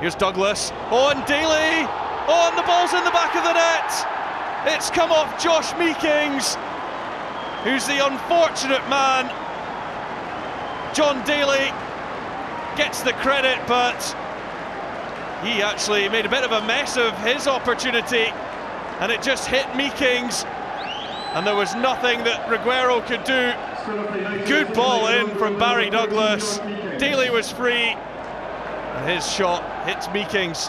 Here's Douglas, on Daly, on the ball's in the back of the net. It's come off Josh Meekings, who's the unfortunate man. John Daly gets the credit, but he actually made a bit of a mess of his opportunity, and it just hit Meekings, and there was nothing that Reguero could do. Good ball in from Barry Douglas. Daly was free, and his shot hits Meekings.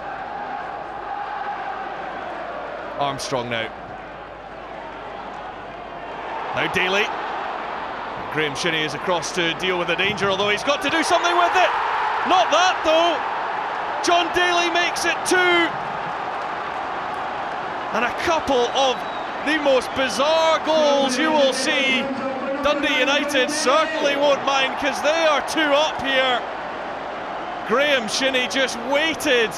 Armstrong now. Now Daly. Graeme Shinnie is across to deal with the danger, although he's got to do something with it. Not that, though. John Daly makes it two. And a couple of the most bizarre goals you will see. Dundee United certainly won't mind, because they are two up here. Graeme Shinnie just waited.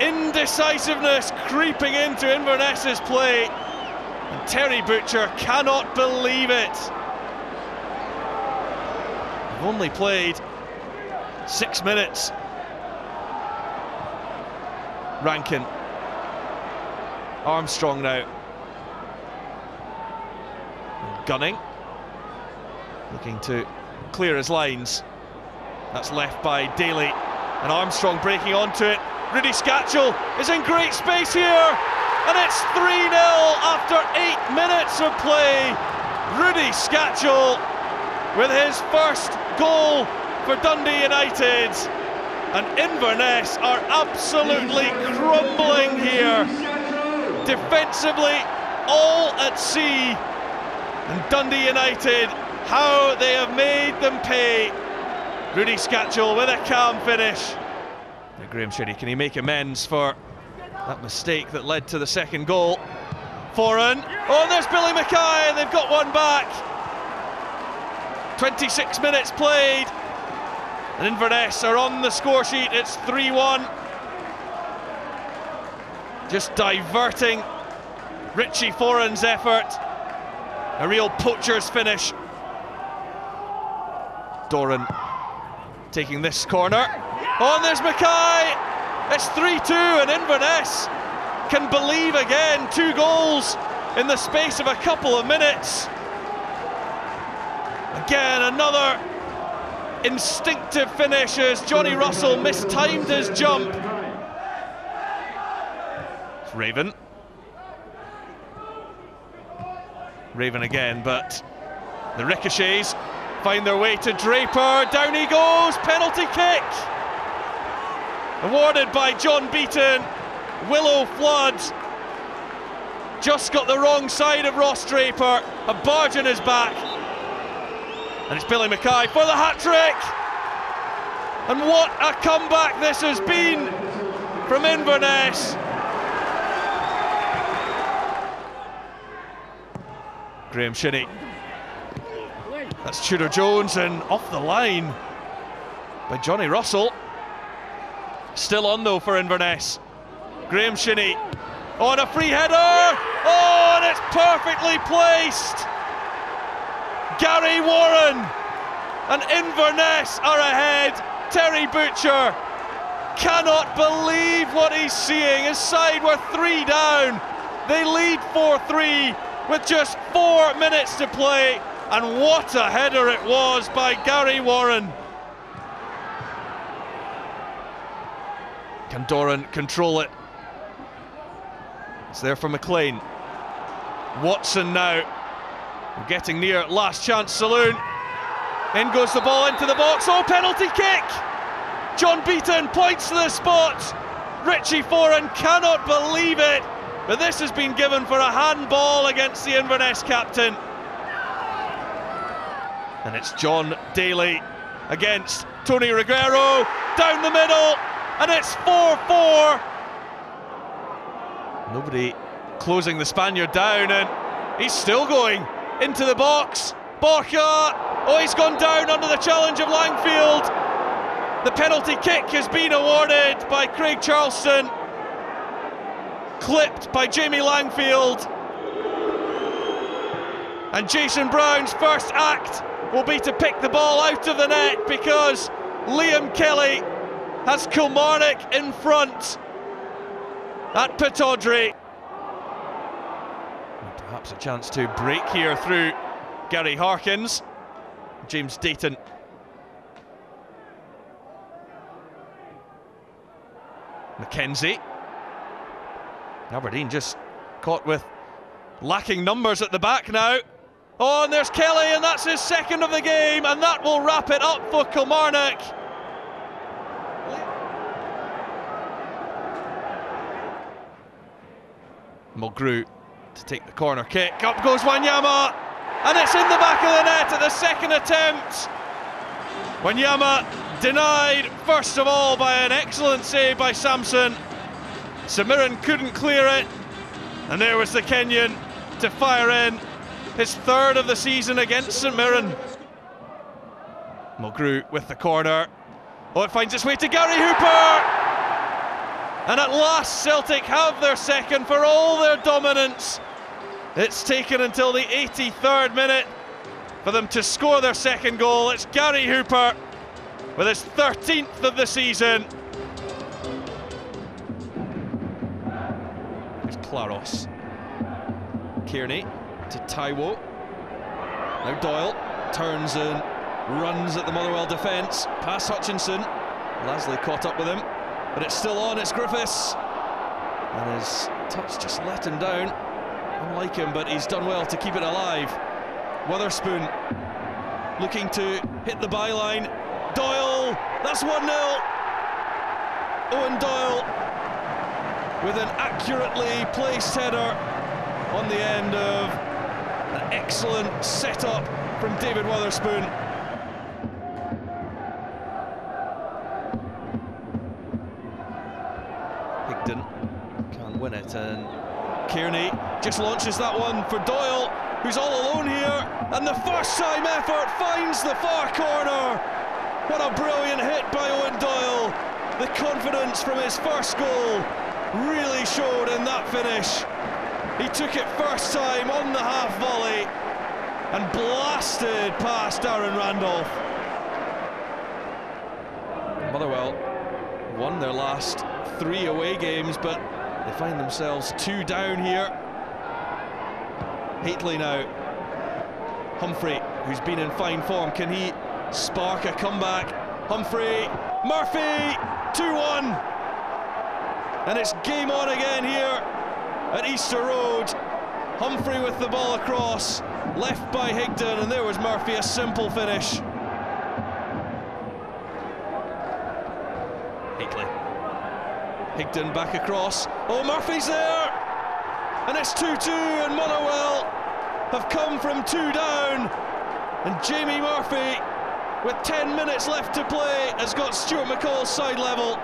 Indecisiveness creeping into Inverness's play. And Terry Butcher cannot believe it. They've only played 6 minutes. Rankin. Armstrong now. Gunning, looking to clear his lines. That's left by Daly, and Armstrong breaking onto it. Rudi Skácel is in great space here, and it's 3-0 after 8 minutes of play. Rudi Skácel with his first goal for Dundee United, and Inverness are absolutely crumbling here. Defensively, all at sea. And Dundee United, how they have made them pay. Rudi Skácel with a calm finish. Now Graeme Shinnie, can he make amends for that mistake that led to the second goal? Foran, oh, and there's Billy McKay, and they've got one back. 26 minutes played, and Inverness are on the score sheet. It's 3-1. Just diverting Richie Foran's effort. A real poacher's finish. Doran taking this corner. Oh, and there's McKay. It's 3-2, and Inverness can believe again. Two goals in the space of a couple of minutes. Again, another instinctive finish as Johnny Russell mistimed his jump. It's Raven. Raven again, but the ricochets find their way to Draper. Down he goes, penalty kick awarded by John Beaton. Willow Flood just got the wrong side of Ross Draper, a barge in his back, and it's Billy McKay for the hat-trick. And what a comeback this has been from Inverness. Graeme Shinnie. That's Tudor Jones, and off the line by Johnny Russell. Still on though for Inverness. Graeme Shinnie on a free header. Oh, and it's perfectly placed. Gary Warren, and Inverness are ahead. Terry Butcher cannot believe what he's seeing. His side were three down. They lead 4-3. With just 4 minutes to play, and what a header it was by Gary Warren. Can Doran control it? It's there for McLean. Watson now. We're getting near last chance saloon. In goes the ball into the box. Oh, penalty kick! John Beaton points to the spot. Richie Foran cannot believe it. But this has been given for a handball against the Inverness captain. And it's John Daly against Tony Reguero, down the middle, and it's 4-4. Nobody closing the Spaniard down, and he's still going into the box. Borja, oh, he's gone down under the challenge of Langfield. The penalty kick has been awarded by Craig Charleston. Clipped by Jamie Langfield, and Jason Brown's first act will be to pick the ball out of the net, because Liam Kelly has Kilmarnock in front at Pittodrie. Perhaps a chance to break here through Gary Harkins. James Dayton. McKenzie. Aberdeen just caught with lacking numbers at the back now. Oh, and there's Kelly, and that's his second of the game, and that will wrap it up for Kilmarnock. Mulgrew to take the corner kick. Up goes Wanyama, and it's in the back of the net at the second attempt. Wanyama denied, first of all, by an excellent save by Samson. Samirin couldn't clear it, and there was the Kenyan to fire in. His third of the season against St Mirren. Mulgrew with the corner. Oh, it finds its way to Gary Hooper! And at last Celtic have their second for all their dominance. It's taken until the 83rd minute for them to score their second goal. It's Gary Hooper with his 13th of the season. It's Claros. Kearney. To Taiwo. Now Doyle turns and runs at the Motherwell defence, past Hutchinson. Lasley caught up with him, but it's still on, it's Griffiths, and his touch just let him down. I like him, but he's done well to keep it alive. Witherspoon looking to hit the byline. Doyle, that's 1-0. Owen Doyle with an accurately placed header on the end of an excellent set-up from David Witherspoon. Higdon can't win it, and Kearney just launches that one for Doyle, who's all alone here, and the first-time effort finds the far corner. What a brilliant hit by Owen Doyle. The confidence from his first goal really showed in that finish. He took it first time on the half volley and blasted past Darren Randolph. Motherwell won their last 3 away games, but they find themselves 2 down here. Hatley now. Humphrey, who's been in fine form, can he spark a comeback? Humphrey, Murphy, 2-1. And it's game on again here at Easter Road. Humphrey with the ball across, left by Higdon, and there was Murphy, a simple finish. Higdon back across. Oh, Murphy's there! And it's 2-2, and Motherwell have come from 2 down. And Jamie Murphy, with 10 minutes left to play, has got Stuart McCall's side level.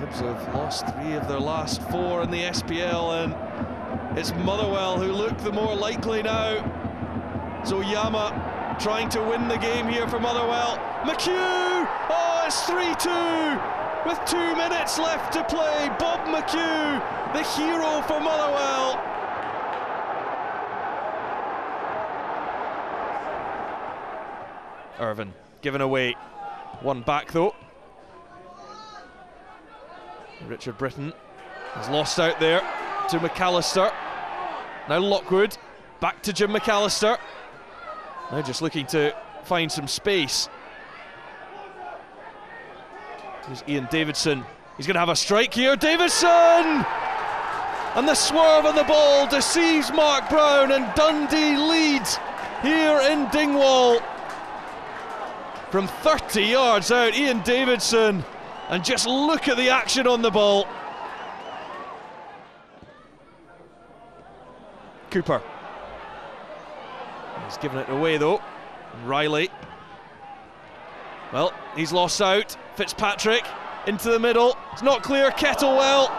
Hibs have lost 3 of their last 4 in the SPL, and it's Motherwell who look the more likely now. Zoyama trying to win the game here for Motherwell. McHugh! Oh, it's 3-2 with 2 minutes left to play. Bob McHugh, the hero for Motherwell. Irvine given away. 1 back though. Richard Britton has lost out there to McAllister. Now Lockwood, back to Jim McAllister. Now just looking to find some space. There's Iain Davidson. He's going to have a strike here. Davidson! And the swerve on the ball deceives Mark Brown, and Dundee leads here in Dingwall. From 30 yards out, Iain Davidson. And just look at the action on the ball. Cooper. He's given it away though. Riley. Well, he's lost out. Fitzpatrick into the middle. It's not clear. Kettlewell.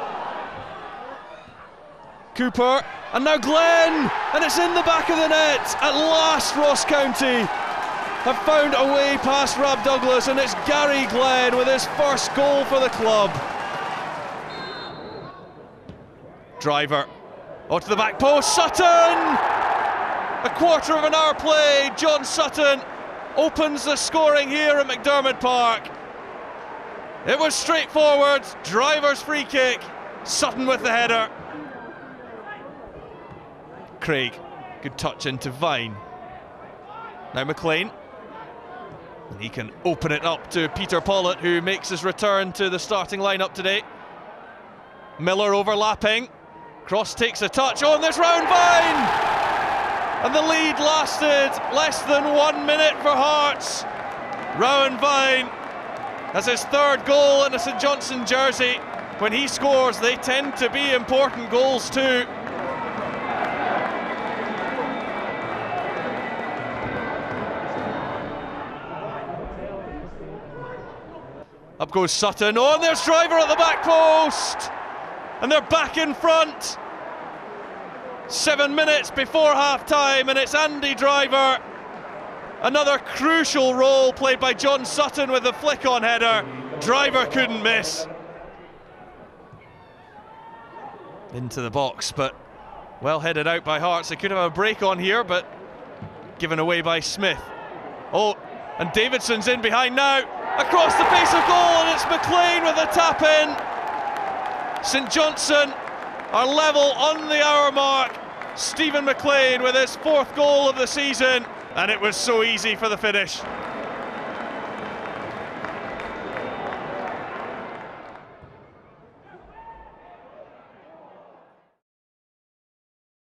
Cooper. And now Glenn. And it's in the back of the net. At last, Ross County have found a way past Rob Douglas, and it's Gary Glenn with his first goal for the club. Driver, oh, to the back post, Sutton! A quarter of an hour play, John Sutton opens the scoring here at McDermott Park. It was straightforward, driver's free kick, Sutton with the header. Craig, good touch into Vine. Now McLean, and he can open it up to Peter Pollitt, who makes his return to the starting lineup today. Miller overlapping, Cross takes a touch on this Rowan Vine! And the lead lasted less than 1 minute for Hearts. Rowan Vine has his third goal in a St Johnstone jersey. When he scores, they tend to be important goals too. Up goes Sutton, oh, and there's Driver at the back post! And they're back in front. 7 minutes before half-time, and it's Andy Driver. Another crucial role played by John Sutton with the flick-on header. Driver couldn't miss. Into the box, but well headed out by Hearts. They could have a break on here, but given away by Smith. Oh, and Davidson's in behind now. Across the face of goal, and it's McLean with a tap-in. St Johnstone are level on the hour mark. Stephen McLean with his fourth goal of the season, and it was so easy for the finish.